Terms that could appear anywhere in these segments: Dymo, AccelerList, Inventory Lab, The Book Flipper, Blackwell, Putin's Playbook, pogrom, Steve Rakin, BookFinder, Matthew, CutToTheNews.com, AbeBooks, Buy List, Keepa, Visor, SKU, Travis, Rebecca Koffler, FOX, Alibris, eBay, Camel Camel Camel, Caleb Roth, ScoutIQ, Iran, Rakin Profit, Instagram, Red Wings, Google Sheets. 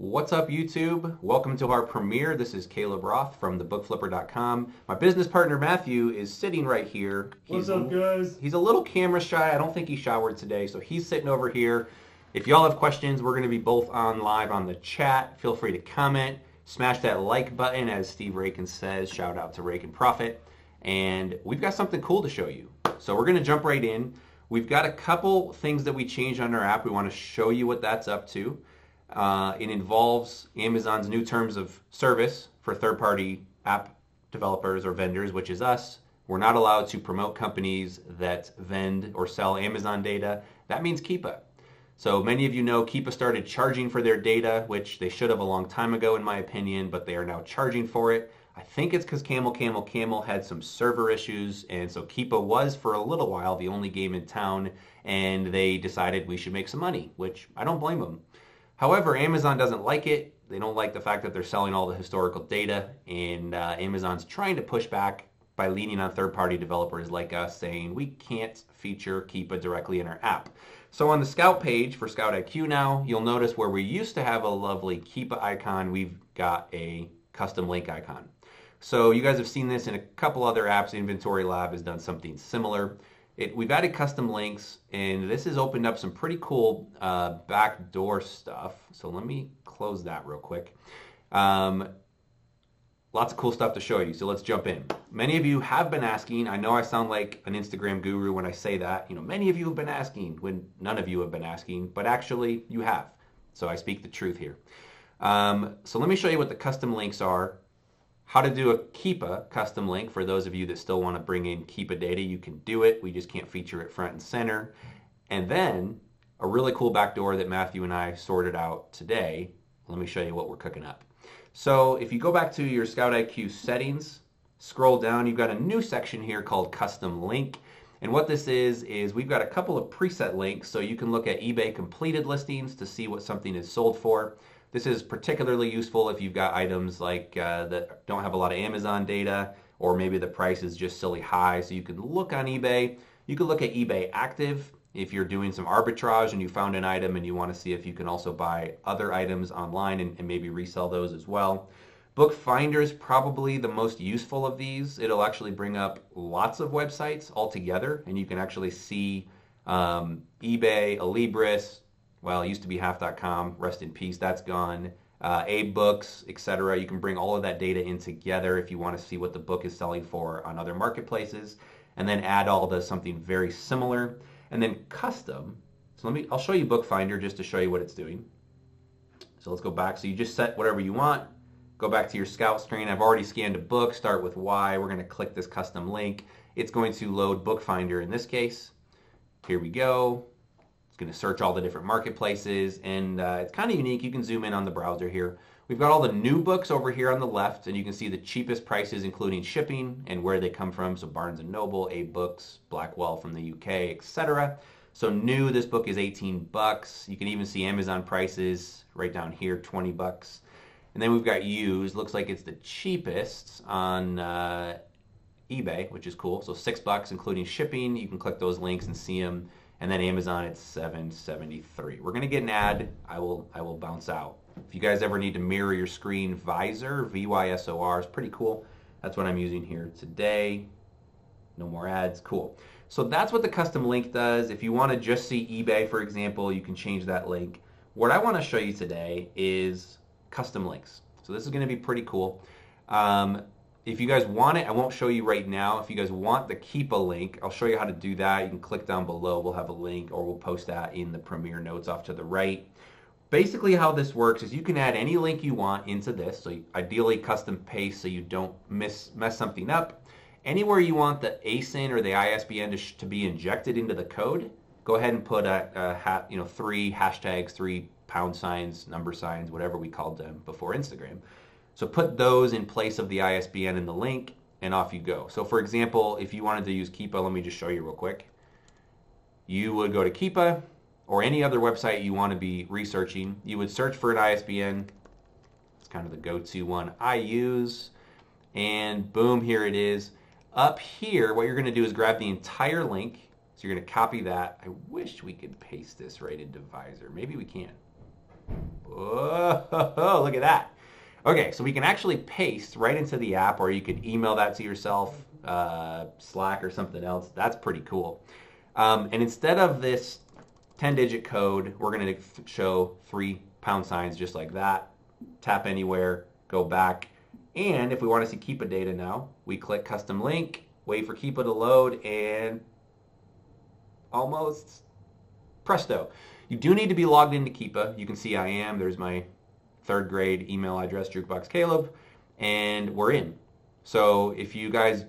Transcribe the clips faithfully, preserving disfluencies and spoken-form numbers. What's up, YouTube? Welcome to our premiere. This is Caleb Roth from the book flipper dot com. My business partner, Matthew, is sitting right here. He's, What's up, guys? He's a little camera shy. I don't think he showered today, so he's sitting over here. If y'all have questions, we're going to be both on live on the chat. Feel free to comment. Smash that like button, as Steve Rakin says. Shout out to Rakin Profit. And we've got something cool to show you. So we're going to jump right in. We've got a couple things that we changed on our app. We want to show you what that's up to. Uh, it involves Amazon's new terms of service for third-party app developers or vendors, which is us. We're not allowed to promote companies that vend or sell Amazon data. That means Keepa. So many of you know Keepa started charging for their data, which they should have a long time ago, in my opinion, but they are now charging for it. I think it's because Camel Camel Camel had some server issues, and so Keepa was for a little while the only game in town, and they decided we should make some money, which I don't blame them. However, Amazon doesn't like it. They don't like the fact that they're selling all the historical data, and uh, Amazon's trying to push back by leaning on third-party developers like us, saying we can't feature Keepa directly in our app. So on the Scout page for Scout I Q now, you'll notice where we used to have a lovely Keepa icon, we've got a custom link icon. So you guys have seen this in a couple other apps. Inventory Lab has done something similar. It, we've added custom links, and this has opened up some pretty cool uh, backdoor stuff. So let me close that real quick. Um, lots of cool stuff to show you, so let's jump in. Many of you have been asking. I know I sound like an Instagram guru when I say that. You know, many of you have been asking when none of you have been asking, but actually you have. So I speak the truth here. Um, so let me show you what the custom links are. How to do a Keepa custom link. For those of you that still want to bring in Keepa data, you can do it. We just can't feature it front and center. And then a really cool backdoor that Matthew and I sorted out today. Let me show you what we're cooking up. So if you go back to your Scout I Q settings, scroll down, you've got a new section here called custom link. And what this is, is we've got a couple of preset links, so you can look at eBay completed listings to see what something is sold for. This is particularly useful if you've got items like uh, that don't have a lot of Amazon data, or maybe the price is just silly high, so you can look on eBay. You can look at eBay active if you're doing some arbitrage and you found an item and you want to see if you can also buy other items online and, and maybe resell those as well. BookFinder is probably the most useful of these. It'll actually bring up lots of websites all together, and you can actually see um, eBay, Alibris. Well, it used to be half dot com, rest in peace, that's gone. Uh, AbeBooks, et cetera. You can bring all of that data in together if you want to see what the book is selling for on other marketplaces. And then AdAll does something very similar. And then custom. So let me, I'll show you BookFinder just to show you what it's doing. So let's go back. So you just set whatever you want. Go back to your Scout screen. I've already scanned a book. Start with Y. We're going to click this custom link. It's going to load BookFinder in this case. Here we go. Going to search all the different marketplaces, and uh, it's kind of unique. You can zoom in on the browser here. We've got all the new books over here on the left, and you can see the cheapest prices including shipping and where they come from. So Barnes and Noble, AbeBooks, Blackwell from the U K, et cetera. So new, this book is eighteen bucks. You can even see Amazon prices right down here, twenty bucks. And then we've got used. Looks like it's the cheapest on uh, eBay, which is cool. So six bucks including shipping. You can click those links and see them. And then Amazon, it's seven seventy-three. We're gonna get an ad. I will I will bounce out. If you guys ever need to mirror your screen, Visor, V Y S O R, is pretty cool. That's what I'm using here today. No more ads, cool. So that's what the custom link does. If you wanna just see eBay, for example, you can change that link. What I wanna show you today is custom links. So this is gonna be pretty cool. Um, If you guys want it, I won't show you right now. If you guys want the Keepa link, I'll show you how to do that. You can click down below. We'll have a link, or we'll post that in the premiere notes off to the right. Basically how this works is you can add any link you want into this. So ideally custom paste so you don't miss, mess something up. Anywhere you want the A S I N or the I S B N to, to be injected into the code, go ahead and put a, a ha, you know, three hashtags, three pound signs, number signs, whatever we called them before Instagram. So put those in place of the I S B N and the link, and off you go. So for example, if you wanted to use Keepa, let me just show you real quick. You would go to Keepa or any other website you want to be researching. You would search for an I S B N. It's kind of the go-to one I use. And boom, here it is. Up here, what you're going to do is grab the entire link. So you're going to copy that. I wish we could paste this right into Visor. Maybe we can. Whoa, look at that. Okay, so we can actually paste right into the app, or you could email that to yourself, uh, Slack or something else. That's pretty cool. Um, and instead of this ten digit code, we're going to show three pound signs just like that. Tap anywhere, go back. And if we want to see Keepa data now, we click custom link, wait for Keepa to load, and almost presto. You do need to be logged into Keepa. You can see I am. There's my third grade email address, jukebox caleb, and we're in. So if you guys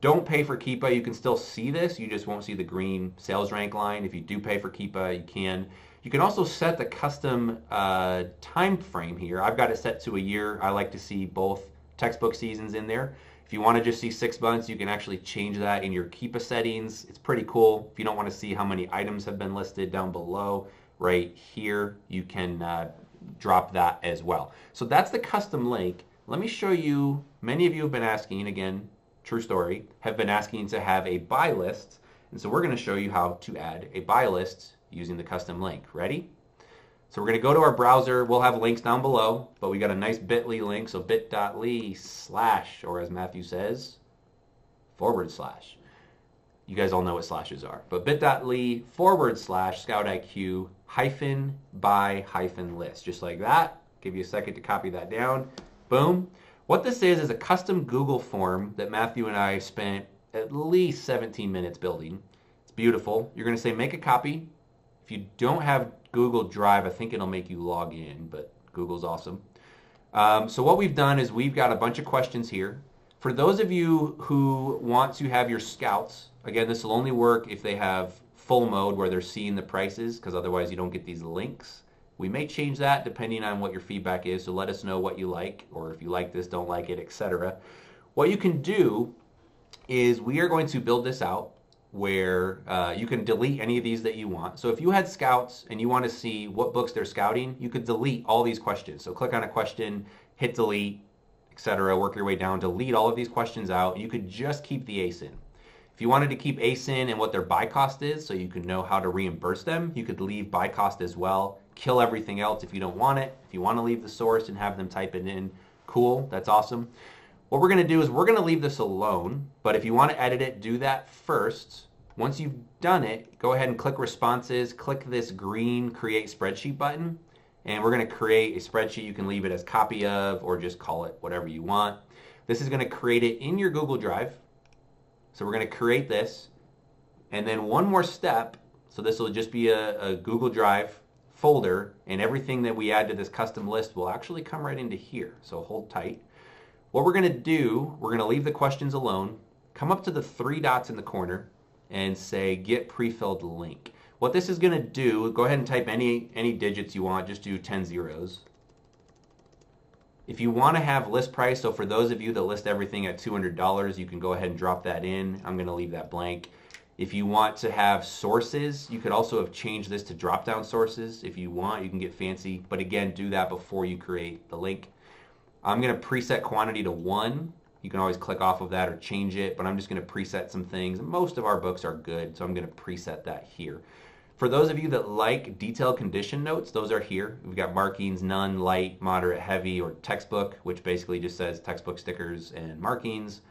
don't pay for Keepa, you can still see this. You just won't see the green sales rank line. If you do pay for Keepa, you can. You can also set the custom uh, time frame here. I've got it set to a year. I like to see both textbook seasons in there. If you want to just see six months, you can actually change that in your Keepa settings. It's pretty cool. If you don't want to see how many items have been listed down below, right here, you can uh, drop that as well. So that's the custom link. Let me show you, many of you have been asking, and again, true story, have been asking to have a buy list. And so we're going to show you how to add a buy list using the custom link. Ready? So we're going to go to our browser. We'll have links down below, but we got a nice bit dot L Y link. So bit dot L Y slash, or as Matthew says, forward slash. You guys all know what slashes are, but bit dot L Y forward slash ScoutIQ hyphen buy hyphen list. Just like that. Give you a second to copy that down. Boom. What this is is a custom Google form that Matthew and I spent at least seventeen minutes building. It's beautiful. You're going to say make a copy. If you don't have Google Drive, I think it'll make you log in, but Google's awesome. Um, so what we've done is we've got a bunch of questions here. For those of you who want to have your scouts, again, this will only work if they have full mode where they're seeing the prices, because otherwise you don't get these links. We may change that depending on what your feedback is, so let us know what you like, or if you like this, don't like it, et cetera. What you can do is we are going to build this out where uh, you can delete any of these that you want. So if you had scouts and you want to see what books they're scouting, you could delete all these questions. So click on a question, hit delete, et cetera. Work your way down, delete all of these questions out. You could just keep the A S I N. If you wanted to keep A S I N and what their buy cost is so you can know how to reimburse them, you could leave buy cost as well. Kill everything else if you don't want it. If you want to leave the source and have them type it in, cool, that's awesome. What we're going to do is we're going to leave this alone, but if you want to edit it, do that first. Once you've done it, go ahead and click responses, click this green create spreadsheet button, and we're going to create a spreadsheet. You can leave it as copy of or just call it whatever you want. This is going to create it in your Google Drive. So we're going to create this, and then one more step. So this will just be a, a Google Drive folder, and everything that we add to this custom list will actually come right into here. So hold tight. What we're going to do, we're going to leave the questions alone, come up to the three dots in the corner, and say get pre-filled link. What this is going to do, go ahead and type any, any digits you want, just do ten zeros. If you want to have list price, so for those of you that list everything at two hundred dollars, you can go ahead and drop that in. I'm going to leave that blank. If you want to have sources, you could also have changed this to drop-down sources. If you want, you can get fancy, but again, do that before you create the link. I'm going to preset quantity to one. You can always click off of that or change it, but I'm just going to preset some things. Most of our books are good, so I'm going to preset that here. For those of you that like detailed condition notes, those are here. We've got markings, none, light, moderate, heavy, or textbook, which basically just says textbook stickers and markings.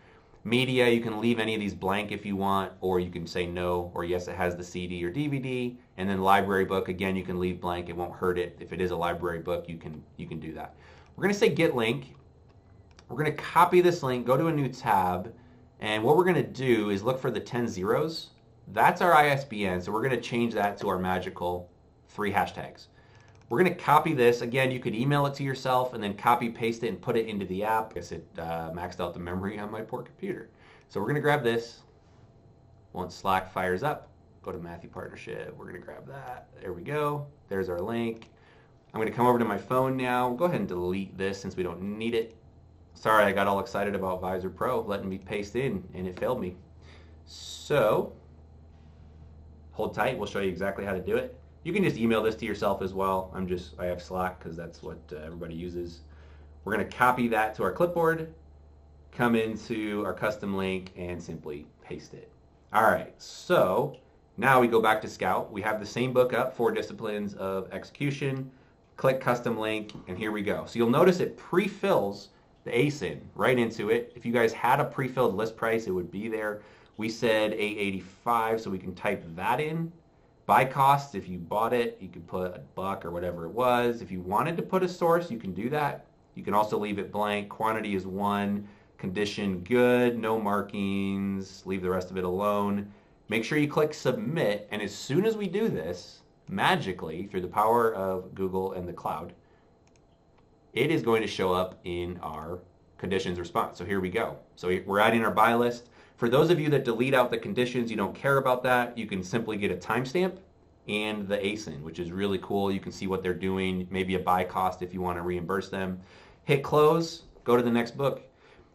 Media, you can leave any of these blank if you want, or you can say no, or yes, it has the C D or D V D. And then library book, again, you can leave blank. It won't hurt it. If it is a library book, you can, you can do that. We're going to say get link. We're going to copy this link, go to a new tab, and what we're going to do is look for the ten zeros. That's our I S B N, so we're going to change that to our magical three hashtags. We're going to copy this. Again, you could email it to yourself and then copy, paste it, and put it into the app. I guess it uh, maxed out the memory on my poor computer. So we're going to grab this. Once Slack fires up, go to Matthew Partnership. We're going to grab that. There we go. There's our link. I'm going to come over to my phone now. Go ahead and delete this since we don't need it. Sorry, I got all excited about Visor Pro letting me paste in, and it failed me. So, hold tight. We'll show you exactly how to do it. You can just email this to yourself as well. I'm just, I have Slack because that's what uh, everybody uses. We're going to copy that to our clipboard, come into our custom link, and simply paste it. All right, so now we go back to Scout. We have the same book up, Four Disciplines of Execution. click custom link, and here we go. So you'll notice it pre-fills the A S I N right into it. If you guys had a pre-filled list price, it would be there. We said eight eighty-five, so we can type that in. Buy costs, if you bought it, you could put a buck or whatever it was. If you wanted to put a source, you can do that. You can also leave it blank. Quantity is one, condition good, no markings, leave the rest of it alone. Make sure you click submit, and as soon as we do this, magically, through the power of Google and the cloud, it is going to show up in our conditions response. So here we go. So we're adding our buy list. For those of you that delete out the conditions, you don't care about that, you can simply get a timestamp and the A S I N, which is really cool. You can see what they're doing, maybe a buy cost if you want to reimburse them. Hit close, go to the next book.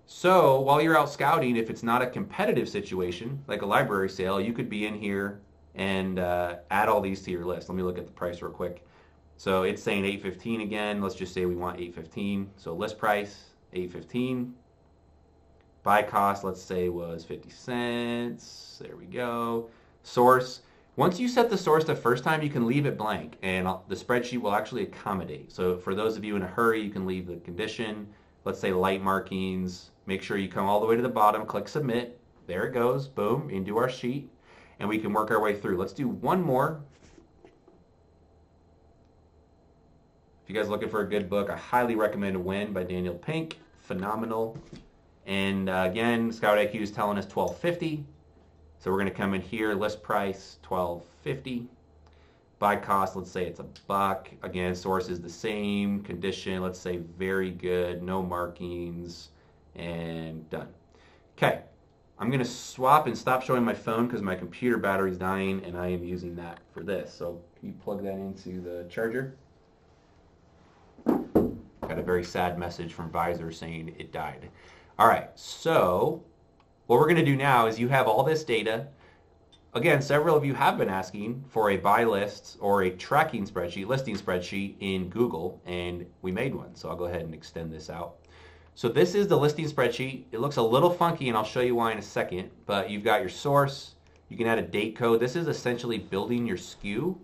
So while you're out scouting, if it's not a competitive situation, like a library sale, you could be in here and uh, add all these to your list. Let me look at the price real quick. So it's saying eight fifteen again. Let's just say we want eight fifteen. So list price, eight fifteen. Buy cost, let's say, was fifty cents. There we go. Source. Once you set the source the first time, you can leave it blank, and I'll, the spreadsheet will actually accommodate. So for those of you in a hurry, you can leave the condition. Let's say light markings. Make sure you come all the way to the bottom, click submit. There it goes. Boom, into our sheet, and we can work our way through. Let's do one more. If you guys are looking for a good book, I highly recommend Win by Daniel Pink. Phenomenal. And uh, again, ScoutIQ is telling us twelve fifty, so we're going to come in here, list price twelve fifty, buy cost, let's say it's a buck. Again, source is the same, condition, let's say very good, no markings, and done. Okay, I'm going to swap and stop showing my phone because my computer battery is dying and I am using that for this. So can you plug that into the charger? Got a very sad message from Visor saying it died. All right, so what we're going to do now is you have all this data. Again, several of you have been asking for a buy list or a tracking spreadsheet, listing spreadsheet in Google, and we made one. So I'll go ahead and extend this out. So this is the listing spreadsheet. It looks a little funky, and I'll show you why in a second, but you've got your source. You can add a date code. This is essentially building your S K U.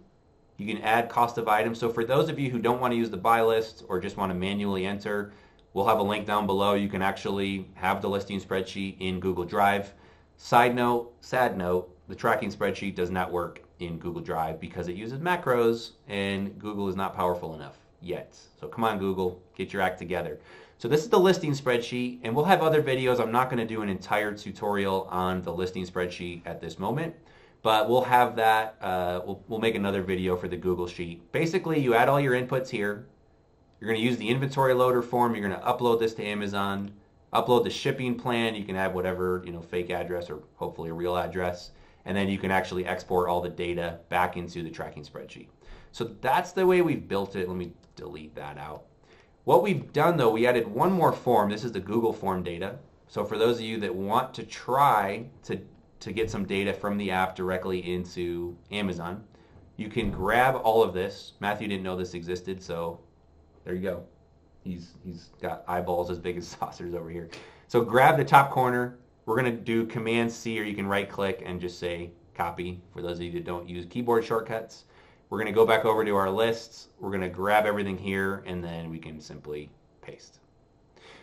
You can add cost of items. So for those of you who don't want to use the buy list or just want to manually enter, we'll have a link down below. You can actually have the listing spreadsheet in Google Drive. Side note, sad note, the tracking spreadsheet does not work in Google Drive because it uses macros and Google is not powerful enough yet. So come on, Google, get your act together. So this is the listing spreadsheet, and we'll have other videos. I'm not going to do an entire tutorial on the listing spreadsheet at this moment, but we'll have that. Uh, we'll, we'll make another video for the Google Sheet. Basically, you add all your inputs here. You're going to use the inventory loader form. You're going to upload this to Amazon, upload the shipping plan. You can add whatever, you know, fake address or hopefully a real address. And then you can actually export all the data back into the tracking spreadsheet. So that's the way we've built it. Let me delete that out. What we've done though, we added one more form. This is the Google form data. So for those of you that want to try to, to get some data from the app directly into Amazon, you can grab all of this. Matthew didn't know this existed, so there you go. He's, he's got eyeballs as big as saucers over here. So grab the top corner. We're going to do Command C, or you can right click and just say copy for those of you that don't use keyboard shortcuts. We're going to go back over to our lists. We're going to grab everything here, and then we can simply paste.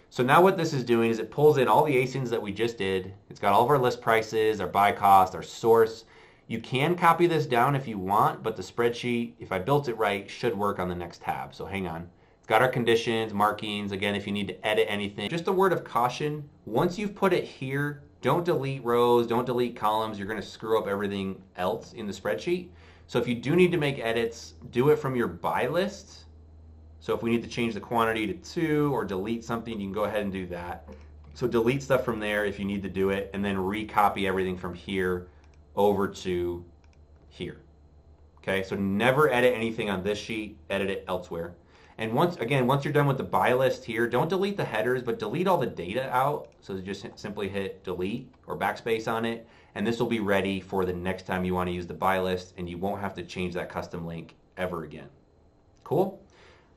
So now what this is doing is it pulls in all the A S I Ns that we just did. It's got all of our list prices, our buy cost, our source. You can copy this down if you want, but the spreadsheet, if I built it right, should work on the next tab. So hang on. Got our conditions, markings. Again, if you need to edit anything, just a word of caution. Once you've put it here, don't delete rows, don't delete columns. You're going to screw up everything else in the spreadsheet. So if you do need to make edits, do it from your buy list. So if we need to change the quantity to two or delete something, you can go ahead and do that. So delete stuff from there if you need to do it, and then recopy everything from here over to here. Okay, so never edit anything on this sheet, edit it elsewhere. And once again, once you're done with the buy list here, don't delete the headers, but delete all the data out. So just simply hit delete or backspace on it, and this will be ready for the next time you want to use the buy list, and you won't have to change that custom link ever again. Cool?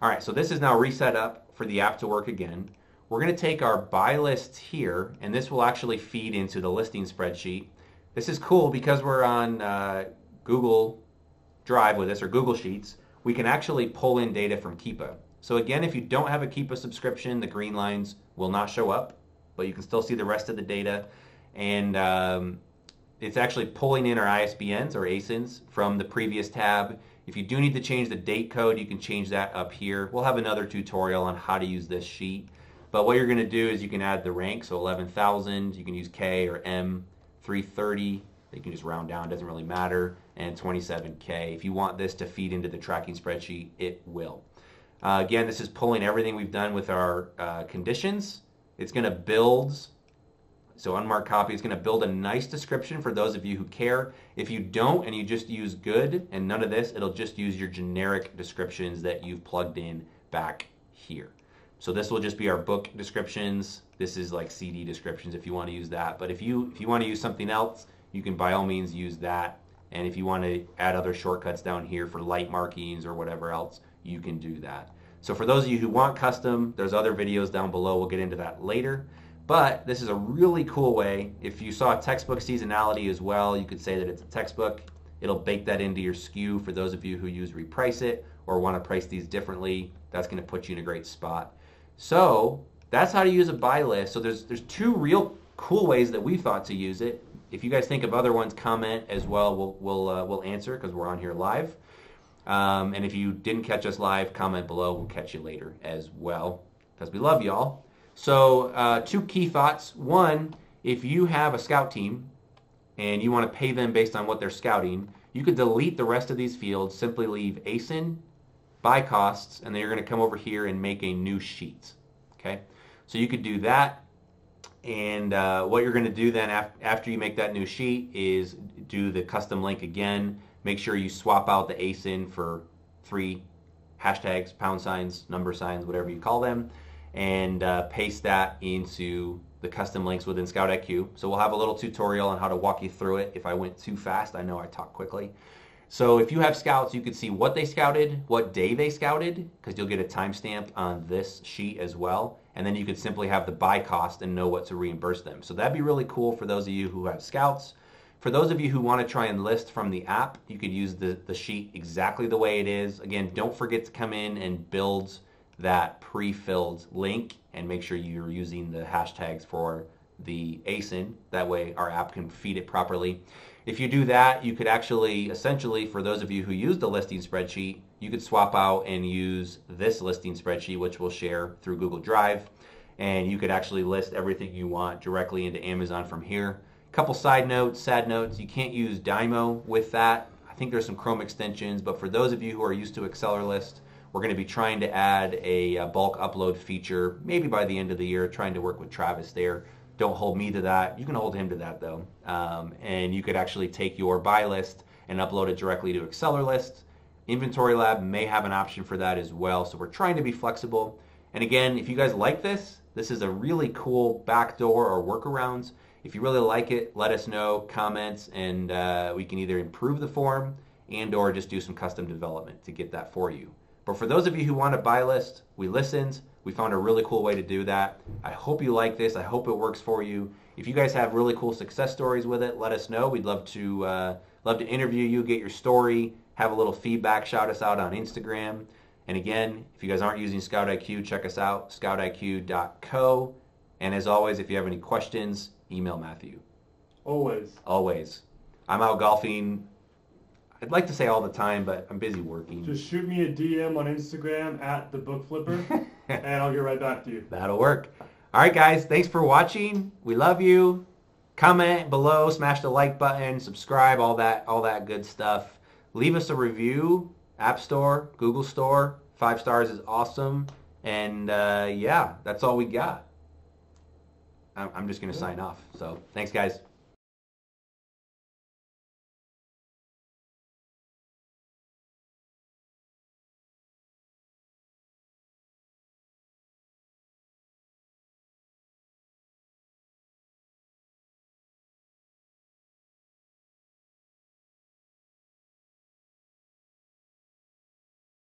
All right, so this is now reset up for the app to work again. We're going to take our buy list here, and this will actually feed into the listing spreadsheet. This is cool because we're on uh, Google Drive with this, or Google Sheets. we can actually pull in data from Keepa. So again, if you don't have a Keepa subscription, the green lines will not show up, but you can still see the rest of the data. And um, it's actually pulling in our I S B Ns or A S I Ns from the previous tab. If you do need to change the date code, you can change that up here. We'll have another tutorial on how to use this sheet. But what you're going to do is you can add the rank, so eleven thousand. You can use K or M, three thirty. You can just round down, doesn't really matter, and twenty-seven K. If you want this to feed into the tracking spreadsheet, it will. Uh, again, this is pulling everything we've done with our uh, conditions. It's going to build, so unmarked copy is going to build a nice description for those of you who care. If you don't and you just use good and none of this, it'll just use your generic descriptions that you've plugged in back here. So this will just be our book descriptions. This is like C D descriptions if you want to use that. But if you, if you want to use something else, you can by all means use that. And if you want to add other shortcuts down here for light markings or whatever else, you can do that. So for those of you who want custom, there's other videos down below. We'll get into that later. But this is a really cool way. If you saw textbook seasonality as well, you could say that it's a textbook. It'll bake that into your S K U for those of you who use reprice it or want to price these differently. That's going to put you in a great spot. So that's how to use a buy list. So there's there's two real cool ways that we thought to use it. If you guys think of other ones, comment as well. We'll we'll uh, we'll answer because we're on here live. Um, and if you didn't catch us live, comment below. We'll catch you later as well because we love y'all. So uh, two key thoughts. One, if you have a scout team and you want to pay them based on what they're scouting, you could delete the rest of these fields. Simply leave A S I N, buy costs, and then you're going to come over here and make a new sheet. Okay, so you could do that. And uh, what you're going to do then af after you make that new sheet is do the custom link again. Make sure you swap out the A S I N for three hashtags, pound signs, number signs, whatever you call them, and uh, paste that into the custom links within ScoutIQ. So we'll have a little tutorial on how to walk you through it. If I went too fast, I know I talked quickly. So if you have scouts, you can see what they scouted, what day they scouted, because you'll get a timestamp on this sheet as well. And then you could simply have the buy cost and know what to reimburse them. So that'd be really cool for those of you who have scouts. For those of you who want to try and list from the app, you could use the, the sheet exactly the way it is. Again, don't forget to come in and build that pre-filled link and make sure you're using the hashtags for the A S I N. That way our app can feed it properly. If you do that, you could actually, essentially, for those of you who use the listing spreadsheet, you could swap out and use this listing spreadsheet, which we'll share through Google Drive. And you could actually list everything you want directly into Amazon from here. Couple side notes, sad notes, you can't use Dymo with that. I think there's some Chrome extensions, but for those of you who are used to AccelerList, we're going to be trying to add a bulk upload feature maybe by the end of the year, trying to work with Travis there. Don't hold me to that. You can hold him to that though. Um, and you could actually take your buy list and upload it directly to AccelerList. Inventory Lab may have an option for that as well, so we're trying to be flexible. And again, if you guys like this, this is a really cool backdoor or workarounds. If you really like it, let us know, comments, and uh, we can either improve the form and or just do some custom development to get that for you. But for those of you who want a buy list, we listened. We found a really cool way to do that. I hope you like this. I hope it works for you. If you guys have really cool success stories with it, let us know. We'd love to, uh, love to interview you, get your story, have a little feedback, shout us out on Instagram. And again, if you guys aren't using ScoutIQ, check us out, scout I Q dot co. And as always, if you have any questions, email Matthew. Always. Always. I'm out golfing. I'd like to say all the time, but I'm busy working. Just shoot me a D M on Instagram at the book flipper, and I'll get right back to you. That'll work. All right, guys. Thanks for watching. We love you. Comment below. Smash the like button. Subscribe. All that. All that good stuff. Leave us a review. App Store, Google Store. Five stars is awesome. And uh, yeah, that's all we got. I'm just going to sign off. So thanks, guys.